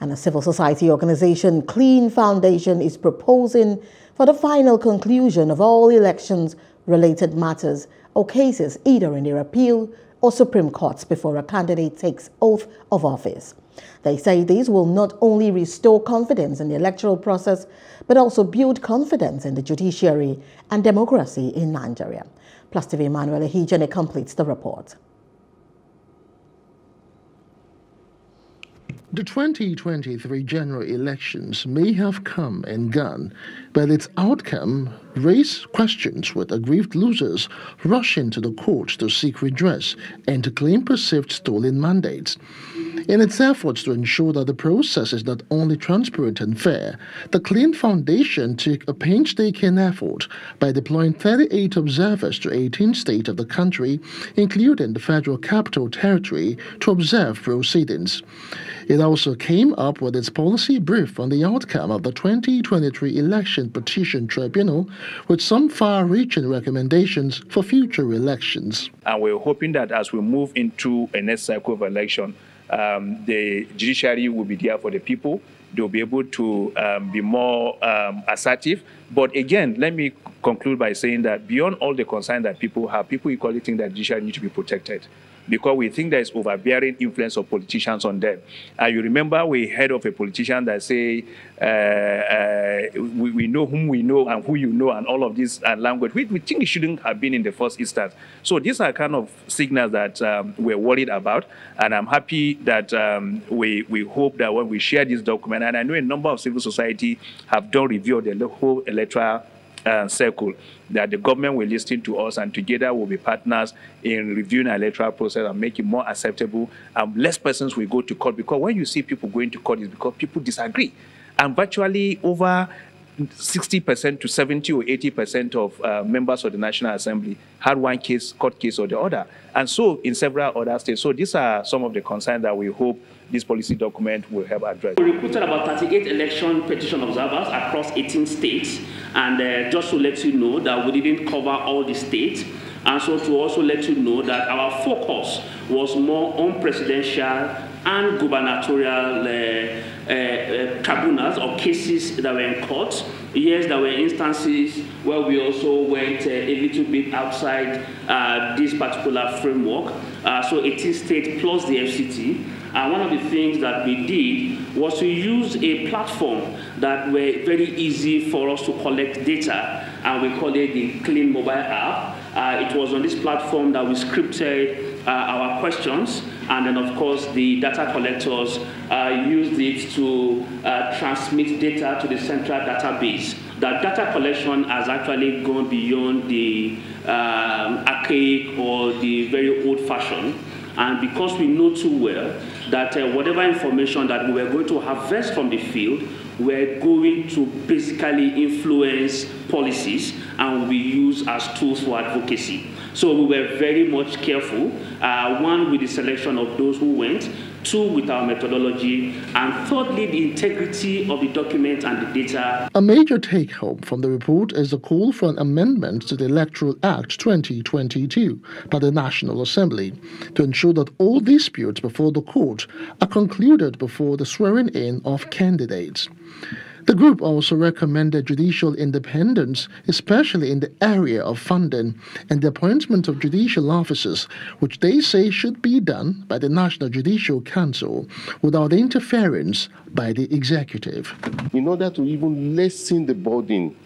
and a civil society organization, CLEEN Foundation, is proposing for the final conclusion of all elections-related matters or cases either in their appeal or Supreme Courts before a candidate takes oath of office. They say these will not only restore confidence in the electoral process, but also build confidence in the judiciary and democracy in Nigeria. Plus TV Emmanuel Ahijani completes the report. The 2023 general elections may have come and gone, but its outcome raised questions, with aggrieved losers rushing to the courts to seek redress and to claim perceived stolen mandates. In its efforts to ensure that the process is not only transparent and fair, the CLEEN Foundation took a painstaking effort by deploying 38 observers to 18 states of the country, including the Federal Capital Territory, to observe proceedings. It also came up with its policy brief on the outcome of the 2023 Election Petition Tribunal, with some far-reaching recommendations for future elections. And we're hoping that as we move into a next cycle of election, the judiciary will be there for the people. They'll be able to be more assertive. But again, let me conclude by saying that beyond all the concern that people have, people equally think that judiciary needs to be protected, because we think there is overbearing influence of politicians on them. You remember we heard of a politician that say, we know whom we know and who you know and all of this language, which we think it shouldn't have been in the first instance. So these are kind of signals that we're worried about, and I'm happy that we hope that when we share this document, and I know a number of civil society have done review of the whole electoral circle, that the government will listen to us, and together we'll be partners in reviewing our electoral process and make it more acceptable, and less persons will go to court, because when you see people going to court, it's because people disagree. And virtually over 60% to 70 or 80% of members of the National Assembly had one case, court case or the other, and so in several other states. So these are some of the concerns that we hope this policy document will help address. We recruited about 38 election petition observers across 18 states, and just to let you know that we didn't cover all the states, and so to also let you know that our focus was more on presidential and gubernatorial tribunals or cases that were in court. Yes, there were instances where we also went a little bit outside this particular framework. So 18 states plus the FCT. And one of the things that we did was to use a platform that were very easy for us to collect data, and we call it the CLEEN mobile app. It was on this platform that we scripted our questions, and then of course the data collectors used it to transmit data to the central database. That data collection has actually gone beyond the archaic or the very old-fashioned, and because we know too well that whatever information that we were going to harvest from the field, we're going to basically influence policies, and we use as tools for advocacy. So we were very much careful, one, with the selection of those who went, two, with our methodology, and thirdly, the integrity of the documents and the data. A major take-home from the report is the call for an amendment to the Electoral Act 2022 by the National Assembly to ensure that all disputes before the court are concluded before the swearing-in of candidates. The group also recommended judicial independence, especially in the area of funding and the appointment of judicial officers, which they say should be done by the National Judicial Council without interference by the executive. In order to even lessen the burden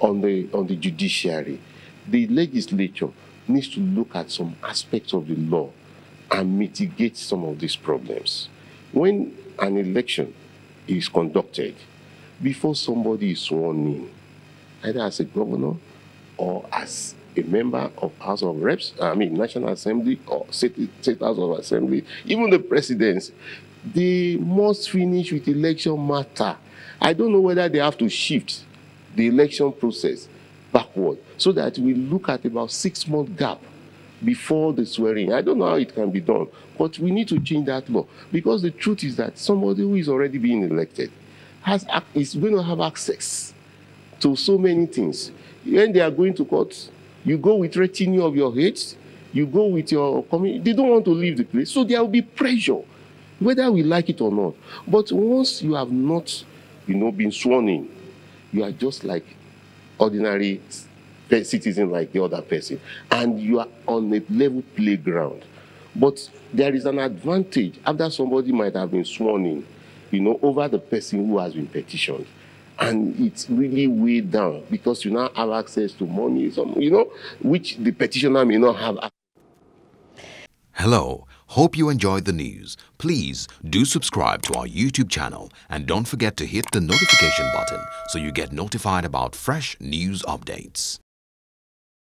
on the judiciary, the legislature needs to look at some aspects of the law and mitigate some of these problems. When an election is conducted, before somebody is sworn in, either as a governor or as a member of House of Reps, National Assembly or State House of Assembly, even the presidents, they must finish with election matter. I don't know whether they have to shift the election process backward so that we look at about 6-month gap before the swearing. I don't know how it can be done, but we need to change that law, because the truth is that somebody who is already being elected is going to have access to so many things. When they are going to court, you go with retinue of your aides, you go with your community. They don't want to leave the place, so there will be pressure whether we like it or not. But once you have not, been sworn in, you are just like ordinary citizen like the other person, and you are on a level playground. But there is an advantage after somebody might have been sworn in, over the person who has been petitioned. And it's really way down because you now have access to money, which the petitioner may not have. Hello, hope you enjoyed the news. Please do subscribe to our YouTube channel and don't forget to hit the notification button so you get notified about fresh news updates.